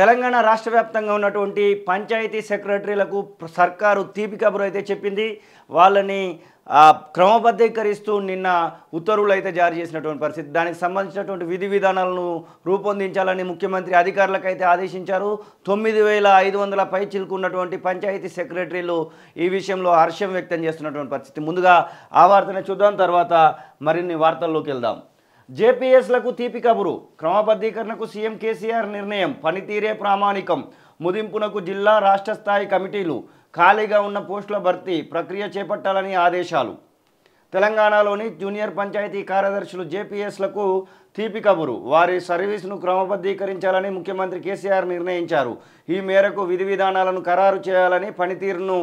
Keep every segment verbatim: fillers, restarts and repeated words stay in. తెలంగాణ రాష్ట్ర వ్యాప్తంగా ఉన్నటువంటి పంచాయతీ సెక్రటరీలకు సర్కారు తీపి కబురైతే చెప్పింది. వాళ్ళని క్రమబద్ధీకరిస్తూ నిన్న ఉత్తర్వులు అయితే జారీ చేసినటువంటి పరిస్థితి. దానికి సంబంధించినటువంటి విధి విధానాలను రూపొందించాలని ముఖ్యమంత్రి అధికారులకు అయితే ఆదేశించారు. తొమ్మిది వేల ఐదు వందల పై చిలుకున్నటువంటి పంచాయతీ సెక్రటరీలు ఈ విషయంలో హర్షం వ్యక్తం చేస్తున్నటువంటి పరిస్థితి. ముందుగా ఆ వార్తను చూద్దాం, తర్వాత మరిన్ని వార్తల్లోకి వెళ్దాం. జేపీఎస్లకు తీపి కబురు, క్రమబద్ధీకరణకు సీఎం కేసీఆర్ నిర్ణయం, పనితీరే ప్రామాణికం, ముదింపునకు జిల్లా రాష్ట్ర స్థాయి కమిటీలు, ఖాళీగా ఉన్న పోస్టుల భర్తీ ప్రక్రియ చేపట్టాలని ఆదేశాలు. తెలంగాణలోని జూనియర్ పంచాయతీ కార్యదర్శులు జేపీఎస్లకు తీపి కబురు, వారి సర్వీసును క్రమబద్ధీకరించాలని ముఖ్యమంత్రి కేసీఆర్ నిర్ణయించారు. ఈ మేరకు విధి విధానాలను ఖరారు చేయాలని, పనితీరును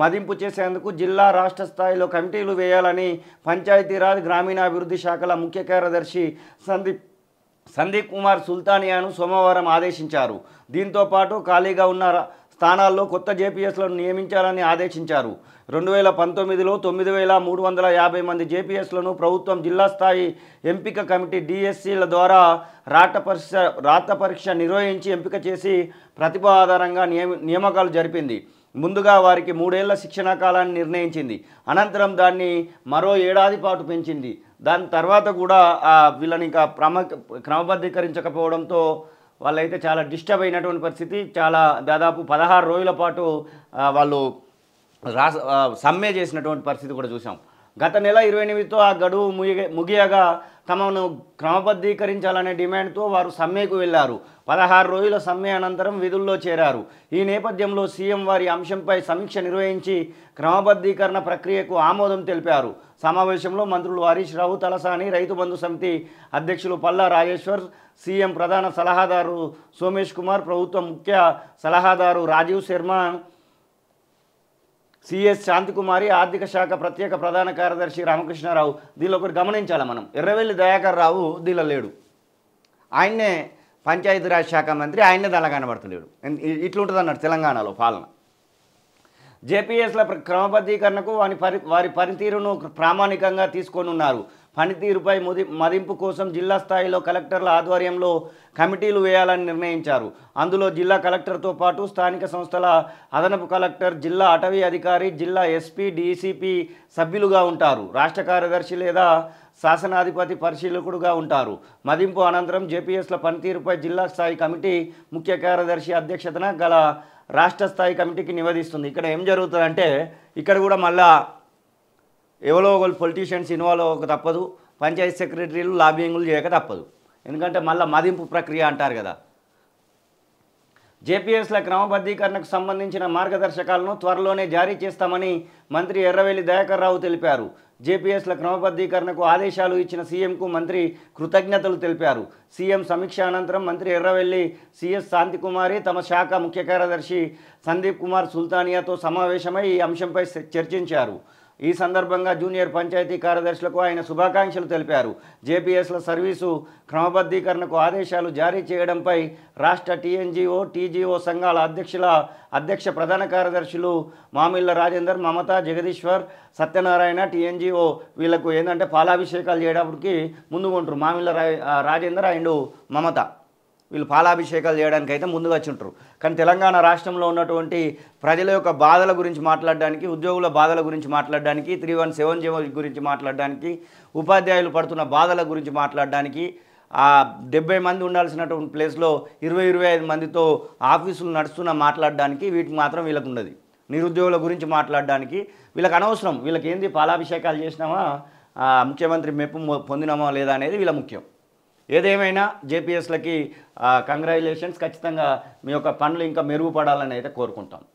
మదింపు చేసేందుకు జిల్లా రాష్ట్ర స్థాయిలో కమిటీలు వేయాలని పంచాయతీరాజ్ గ్రామీణాభివృద్ధి శాఖల ముఖ్య కార్యదర్శి సందీప్ సందీప్ కుమార్ సుల్తానియాను సోమవారం ఆదేశించారు. దీంతో పాటు ఖాళీగా ఉన్న స్థానాల్లో కొత్త జేపీఎస్లను నియమించాలని ఆదేశించారు. రెండు వేల పంతొమ్మిదిలో తొమ్మిది వేల మూడు వందల యాభై మంది జేపీఎస్లను ప్రభుత్వం జిల్లా స్థాయి ఎంపిక కమిటీ డిఎస్సీల ద్వారా రాట పరీక్ష రాత పరీక్ష నిర్వహించి ఎంపిక చేసి ప్రతిభ ఆధారంగా నియమ నియామకాలు జరిపింది. ముందుగా వారికి మూడేళ్ల శిక్షణా కాలాన్ని నిర్ణయించింది. అనంతరం దాన్ని మరో ఏడాది పాటు పెంచింది. దాని తర్వాత కూడా వీళ్ళని ఇంకా క్రమ క్రమబద్ధీకరించకపోవడంతో వాళ్ళైతే చాలా డిస్టర్బ్ అయినటువంటి పరిస్థితి. చాలా దాదాపు పదహారు రోజుల పాటు వాళ్ళు రాస సమ్మె చేసినటువంటి పరిస్థితి కూడా చూసాం. గత నెల ఇరవై ఎనిమిదితో ఆ గడువు ముగి ముగియగా తమను క్రమబద్ధీకరించాలనే డిమాండ్తో వారు సమ్మెకు వెళ్ళారు. పదహారు రోజుల సమ్మె అనంతరం విధుల్లో చేరారు. ఈ నేపథ్యంలో సీఎం వారి అంశంపై సమీక్ష నిర్వహించి క్రమబద్ధీకరణ ప్రక్రియకు ఆమోదం తెలిపారు. సమావేశంలో మంత్రులు హరీష్ రావు, తలసాని, రైతు బంధు సమితి అధ్యక్షులు పల్లా రాజేశ్వర్, సీఎం ప్రధాన సలహాదారు సోమేష్ కుమార్, ప్రభుత్వ ముఖ్య సలహాదారు రాజీవ్ శర్మ, సిఎస్ శాంతికుమారి, ఆర్థిక శాఖ ప్రత్యేక ప్రధాన కార్యదర్శి రామకృష్ణారావు. దీనిలో ఒకటి గమనించాలి మనం, ఎర్రవెల్లి దయాకర్ రావు దీనిలో లేడు. ఆయన్నే పంచాయతీరాజ్ శాఖ మంత్రి, ఆయన్నే దానిలో కనబడుతున్నాడు. ఇట్లుంటుంది అన్నాడు తెలంగాణలో పాలన. జేపీఎస్ల క్రమబద్ధీకరణకు వారి పరి వారి పనితీరును ప్రామాణికంగా తీసుకొని ఉన్నారు. పనితీరుపై ముది మదింపు కోసం జిల్లా స్థాయిలో కలెక్టర్ల ఆధ్వర్యంలో కమిటీలు వేయాలని నిర్ణయించారు. అందులో జిల్లా కలెక్టర్తో పాటు స్థానిక సంస్థల అదనపు కలెక్టర్, జిల్లా అటవీ అధికారి, జిల్లా ఎస్పీ, డీసీపీ సభ్యులుగా ఉంటారు. రాష్ట్ర కార్యదర్శి లేదా శాసనాధిపతి పరిశీలకుడుగా ఉంటారు. మదింపు అనంతరం జేపీఎస్ల పనితీరుపై జిల్లా స్థాయి కమిటీ ముఖ్య కార్యదర్శి అధ్యక్షతన గల రాష్ట్ర స్థాయి కమిటీకి నివేదిస్తుంది. ఇక్కడ ఏం జరుగుతుందంటే, ఇక్కడ కూడా మళ్ళా ఎవరో ఒకరు పొలిటీషియన్స్ ఇన్వాల్వ్ అవ్వక తప్పదు, పంచాయతీ సెక్రటరీలు లాబింగ్లు చేయక తప్పదు. ఎందుకంటే మళ్ళీ మదింపు ప్రక్రియ అంటారు కదా. జేపీఎస్ల క్రమబద్ధీకరణకు సంబంధించిన మార్గదర్శకాలను త్వరలోనే జారీ చేస్తామని మంత్రి ఎర్రవెల్లి దయాకర్ రావు తెలిపారు. జేపీఎస్ల క్రమబద్ధీకరణకు ఆదేశాలు ఇచ్చిన సీఎంకు మంత్రి కృతజ్ఞతలు తెలిపారు. సీఎం సమీక్ష అనంతరం మంత్రి ఎర్రవెల్లి, సిఎస్ శాంతికుమారి తమ శాఖ ముఖ్య కార్యదర్శి సందీప్ కుమార్ సుల్తానియాతో సమావేశమై ఈ అంశంపై చర్చించారు. ఈ సందర్భంగా జూనియర్ పంచాయతీ కార్యదర్శులకు ఆయన శుభాకాంక్షలు తెలిపారు. జేపీఎస్ల సర్వీసు క్రమబద్ధీకరణకు ఆదేశాలు జారీ చేయడంపై రాష్ట్ర టీఎన్జీఓ, టీజీఓ సంఘాల అధ్యక్షుల అధ్యక్ష ప్రధాన కార్యదర్శులు మామిళ్ళ రాజేందర్, మమత, జగదీశ్వర్, సత్యనారాయణ టీఎన్జీఓ వీళ్ళకు ఏంటంటే పాలాభిషేకాలు చేయడానికి ముందుకుంటారు. మామిళ్ళ రాజేందర్ అండ్ మమత వీళ్ళు పాలాభిషేకాలు చేయడానికి అయితే ముందుగా వచ్చి ఉంటారు. కానీ తెలంగాణ రాష్ట్రంలో ఉన్నటువంటి ప్రజల యొక్క బాధల గురించి మాట్లాడడానికి, ఉద్యోగుల బాధల గురించి మాట్లాడడానికి, త్రీ వన్ సెవెన్ జీవో గురించి మాట్లాడడానికి, ఉపాధ్యాయులు పడుతున్న బాధల గురించి మాట్లాడడానికి, ఆ డెబ్బై మంది ఉండాల్సినటువంటి ప్లేస్లో ఇరవై ఇరవై ఐదు మందితో ఆఫీసులు నడుస్తున్న మాట్లాడడానికి వీటికి మాత్రం వీళ్ళకు ఉండదు. నిరుద్యోగుల గురించి మాట్లాడడానికి వీళ్ళకి అనవసరం. వీళ్ళకి ఏంది, పాలాభిషేకాలు చేసినామా, ముఖ్యమంత్రి మెప్పు పొందినామా లేదా అనేది వీళ్ళ ముఖ్యం. ఏదేమైనా జేపీఎస్లకి కంగ్రాచులేషన్స్. ఖచ్చితంగా మీ యొక్క పనులు ఇంకా మెరుగుపడాలని అయితే కోరుకుంటాం.